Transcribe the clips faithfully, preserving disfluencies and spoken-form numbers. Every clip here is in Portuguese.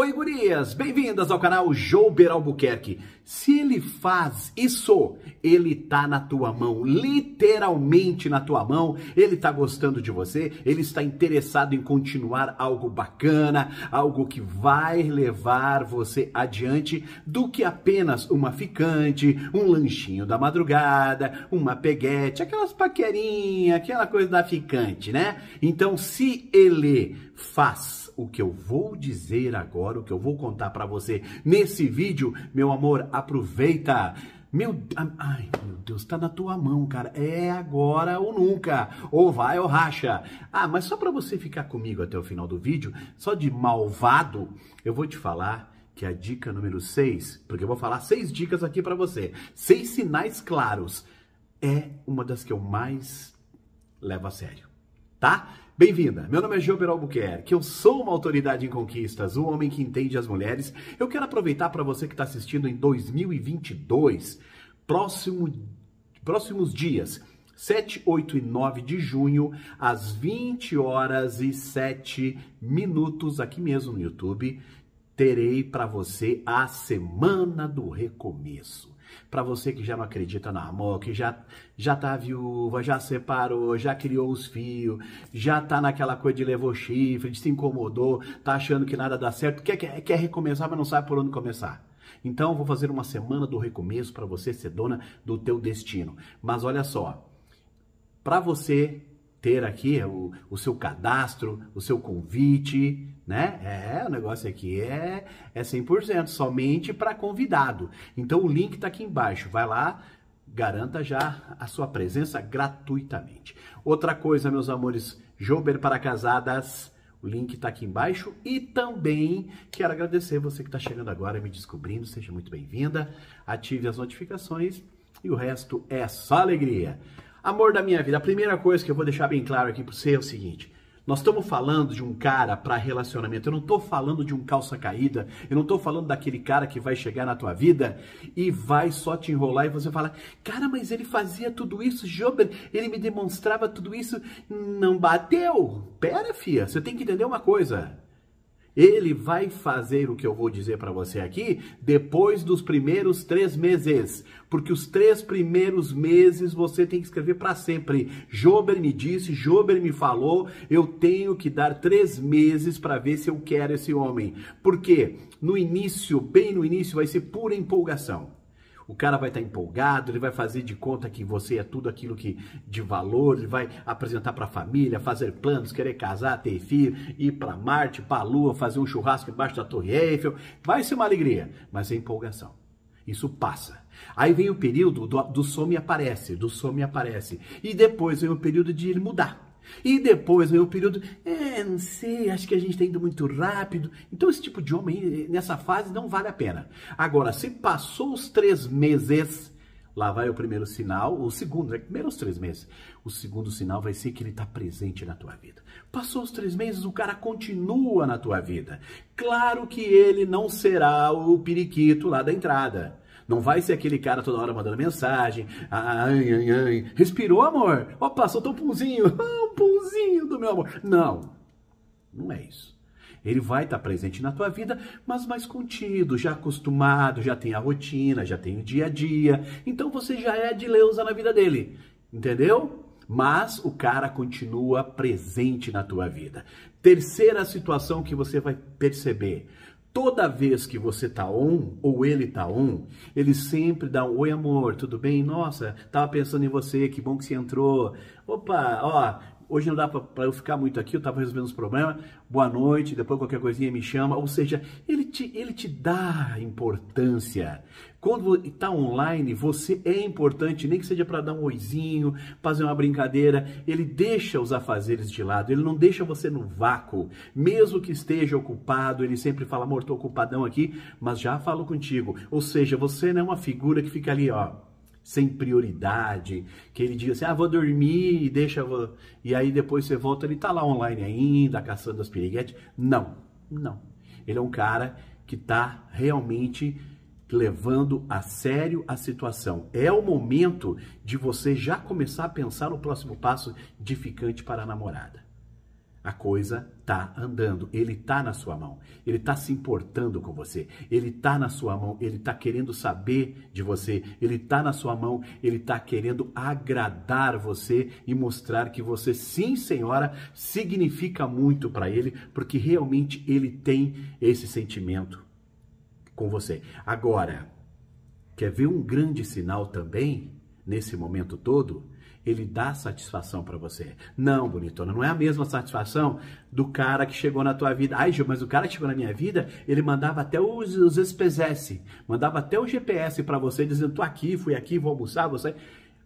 Oi, gurias! Bem-vindas ao canal Jouber Albuquerque. Se ele faz isso, ele tá na tua mão, literalmente na tua mão. Ele tá gostando de você, ele está interessado em continuar algo bacana, algo que vai levar você adiante do que apenas uma ficante, um lanchinho da madrugada, uma peguete, aquelas paquerinhas, aquela coisa da ficante, né? Então, se ele faz o que eu vou dizer agora, o que eu vou contar pra você nesse vídeo, meu amor, aproveita. Meu, ai, meu Deus, tá na tua mão, cara. É agora ou nunca. Ou vai ou racha. Ah, mas só pra você ficar comigo até o final do vídeo, só de malvado, eu vou te falar que a dica número seis, porque eu vou falar seis dicas aqui pra você. Seis sinais claros. É uma das que eu mais levo a sério, tá? Bem-vinda, meu nome é Jouber Albuquerque, eu sou uma autoridade em conquistas, um homem que entende as mulheres. Eu quero aproveitar para você que está assistindo em dois mil e vinte e dois, próximo, próximos dias, sete, oito e nove de junho, às vinte horas e sete minutos, aqui mesmo no YouTube, terei para você a Semana do Recomeço. Para você que já não acredita no amor, que já, já tá viúva, já separou, já criou os fios, já tá naquela coisa de levou chifre, de se incomodou, tá achando que nada dá certo, quer, quer, quer recomeçar, mas não sabe por onde começar. Então, vou fazer uma semana do recomeço para você ser dona do teu destino. Mas olha só, para você ter aqui o, o seu cadastro, o seu convite, né? É, o negócio aqui é, é cem por cento, somente para convidado. Então o link está aqui embaixo, vai lá, garanta já a sua presença gratuitamente. Outra coisa, meus amores, Jouber para casadas, o link está aqui embaixo. E também quero agradecer você que está chegando agora, me descobrindo, seja muito bem-vinda, ative as notificações e o resto é só alegria. Amor da minha vida, a primeira coisa que eu vou deixar bem claro aqui para você é o seguinte: nós estamos falando de um cara para relacionamento, eu não estou falando de um calça caída, eu não estou falando daquele cara que vai chegar na tua vida e vai só te enrolar e você fala, cara, mas ele fazia tudo isso, Jouber, ele me demonstrava tudo isso, não bateu. Pera, fia, você tem que entender uma coisa, ele vai fazer o que eu vou dizer para você aqui depois dos primeiros três meses, porque os três primeiros meses você tem que escrever para sempre. Jouber me disse, Jouber me falou, eu tenho que dar três meses para ver se eu quero esse homem. Porque no início, bem no início, vai ser pura empolgação. O cara vai estar empolgado, ele vai fazer de conta que você é tudo aquilo que de valor, ele vai apresentar para a família, fazer planos, querer casar, ter filho, ir para Marte, para a Lua, fazer um churrasco embaixo da Torre Eiffel. Vai ser uma alegria, mas é empolgação. Isso passa. Aí vem o período do, do some e aparece, do some e aparece. E depois vem o período de ele mudar. E depois veio o período, é, não sei, acho que a gente está indo muito rápido. Então esse tipo de homem, nessa fase, não vale a pena. Agora, se passou os três meses, lá vai o primeiro sinal, o segundo, né? Primeiro os três meses. O segundo sinal vai ser que ele está presente na tua vida. Passou os três meses, o cara continua na tua vida. Claro que ele não será o periquito lá da entrada. Não vai ser aquele cara toda hora mandando mensagem. Ai, ai, ai. Respirou, amor? Ó, passou teu punzinho. Um punzinho do meu amor. Não, não é isso. Ele vai estar presente na tua vida, mas mais contido, já acostumado, já tem a rotina, já tem o dia a dia. Então você já é de Leusa na vida dele. Entendeu? Mas o cara continua presente na tua vida. Terceira situação que você vai perceber. Toda vez que você tá on, ou ele tá on, ele sempre dá um, oi amor, tudo bem? Nossa, tava pensando em você, que bom que você entrou. Opa, ó, hoje não dá para eu ficar muito aqui, eu tava resolvendo os problemas. Boa noite, depois qualquer coisinha me chama. Ou seja, ele te, ele te dá importância. Quando tá online, você é importante, nem que seja para dar um oizinho, fazer uma brincadeira. Ele deixa os afazeres de lado, ele não deixa você no vácuo. Mesmo que esteja ocupado, ele sempre fala, amor, tô ocupadão aqui, mas já falo contigo. Ou seja, você não é uma figura que fica ali, ó, sem prioridade, que ele diz assim, ah, vou dormir e deixa... Vou... E aí depois você volta, ele tá lá online ainda, caçando as piriguetes. Não, não. Ele é um cara que tá realmente levando a sério a situação. É o momento de você já começar a pensar no próximo passo de ficante para a namorada. A coisa tá andando, ele tá na sua mão, ele tá se importando com você, ele tá na sua mão, ele tá querendo saber de você, ele tá na sua mão, ele tá querendo agradar você e mostrar que você, sim senhora, significa muito para ele, porque realmente ele tem esse sentimento com você. Agora, quer ver um grande sinal também, nesse momento todo? Ele dá satisfação para você. Não, bonitona, não é a mesma satisfação do cara que chegou na tua vida. Ai, Gil, mas o cara que chegou na minha vida, ele mandava até os, os S P S, mandava até o G P S para você, dizendo, tô aqui, fui aqui, vou almoçar, você...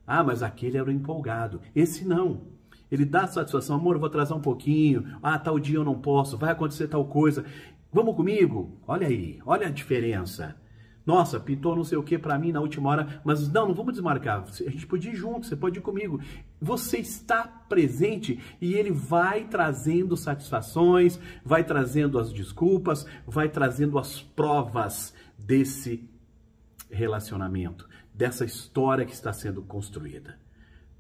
Ah, mas aquele era o empolgado. Esse não. Ele dá satisfação, amor, vou atrasar um pouquinho, ah, tal dia eu não posso, vai acontecer tal coisa, vamos comigo? Olha aí, olha a diferença. Nossa, pintou não sei o que para mim na última hora, mas não, não vamos desmarcar, a gente pode ir junto, você pode ir comigo. Você está presente e ele vai trazendo satisfações, vai trazendo as desculpas, vai trazendo as provas desse relacionamento, dessa história que está sendo construída.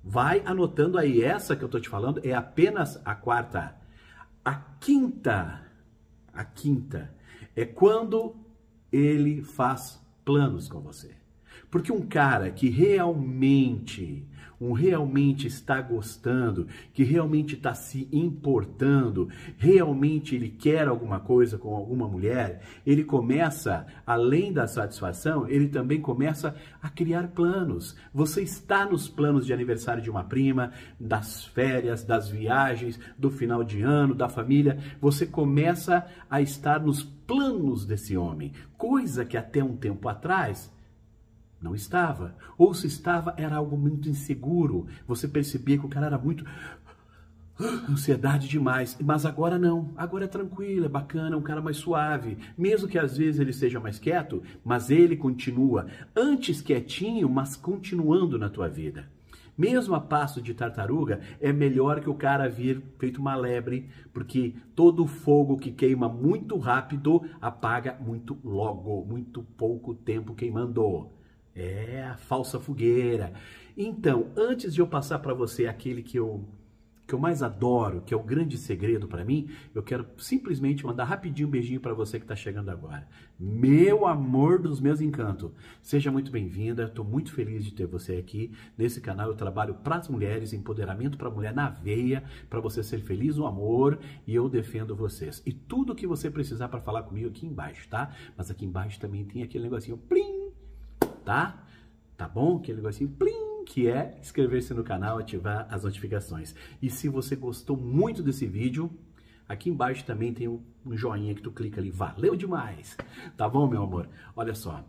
Vai anotando aí, essa que eu estou te falando é apenas a quarta. A quinta, a quinta é quando... ele faz planos com você. Porque um cara que realmente, um realmente está gostando, que realmente está se importando, realmente ele quer alguma coisa com alguma mulher, ele começa, além da satisfação, ele também começa a criar planos. Você está nos planos de aniversário de uma prima, das férias, das viagens, do final de ano, da família, você começa a estar nos planos desse homem, coisa que até um tempo atrás não estava, ou se estava era algo muito inseguro, você percebia que o cara era muito, ansiedade demais, mas agora não, agora é tranquilo, é bacana, é um cara mais suave, mesmo que às vezes ele seja mais quieto, mas ele continua, antes quietinho, mas continuando na tua vida. Mesmo a passo de tartaruga, é melhor que o cara vir feito uma lebre, porque todo fogo que queima muito rápido, apaga muito logo, muito pouco tempo queimando. É a falsa fogueira. Então, antes de eu passar para você aquele que eu, que eu mais adoro, que é o grande segredo para mim, eu quero simplesmente mandar rapidinho um beijinho para você que está chegando agora. Meu amor dos meus encantos, seja muito bem-vinda, estou muito feliz de ter você aqui. Nesse canal eu trabalho para as mulheres, empoderamento para a mulher na veia, para você ser feliz no amor, e eu defendo vocês. E tudo que você precisar para falar comigo aqui embaixo, tá? Mas aqui embaixo também tem aquele negocinho, plim, tá? Tá bom? Aquele negocinho, plim, que é inscrever-se no canal, ativar as notificações. E se você gostou muito desse vídeo, aqui embaixo também tem um joinha que tu clica ali. Valeu demais! Tá bom, meu amor? Olha só.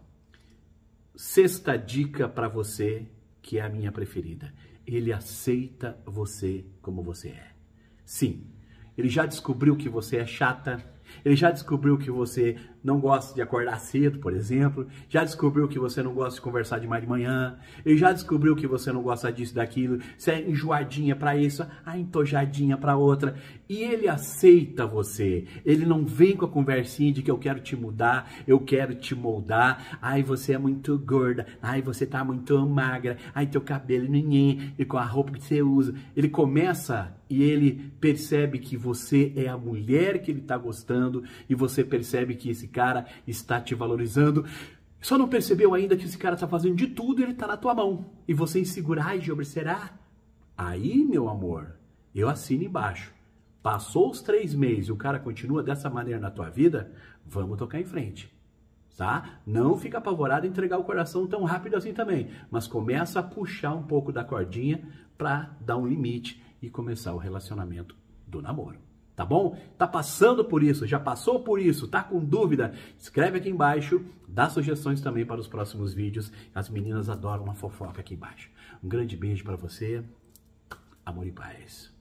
Sexta dica pra você, que é a minha preferida. Ele aceita você como você é. Sim, ele já descobriu que você é chata, ele já descobriu que você não gosta de acordar cedo, por exemplo, já descobriu que você não gosta de conversar demais de manhã, ele já descobriu que você não gosta disso, daquilo, você é enjoadinha para isso, ah, entojadinha para outra, e ele aceita você, ele não vem com a conversinha de que eu quero te mudar, eu quero te moldar, ai, você é muito gorda, ai, você tá muito magra, ai, teu cabelo, ninhém, e com a roupa que você usa, ele começa e ele percebe que você é a mulher que ele tá gostando, e você percebe que esse cara está te valorizando, só não percebeu ainda que esse cara está fazendo de tudo e ele está na tua mão, e você insegura, ai, Jouber, será? Aí, meu amor, eu assino embaixo, passou os três meses e o cara continua dessa maneira na tua vida, vamos tocar em frente, tá? Não fica apavorado em entregar o coração tão rápido assim também, mas começa a puxar um pouco da cordinha para dar um limite e começar o relacionamento do namoro. Tá bom? Tá passando por isso, já passou por isso, tá com dúvida? Escreve aqui embaixo, dá sugestões também para os próximos vídeos. As meninas adoram uma fofoca aqui embaixo. Um grande beijo para você, amor e paz.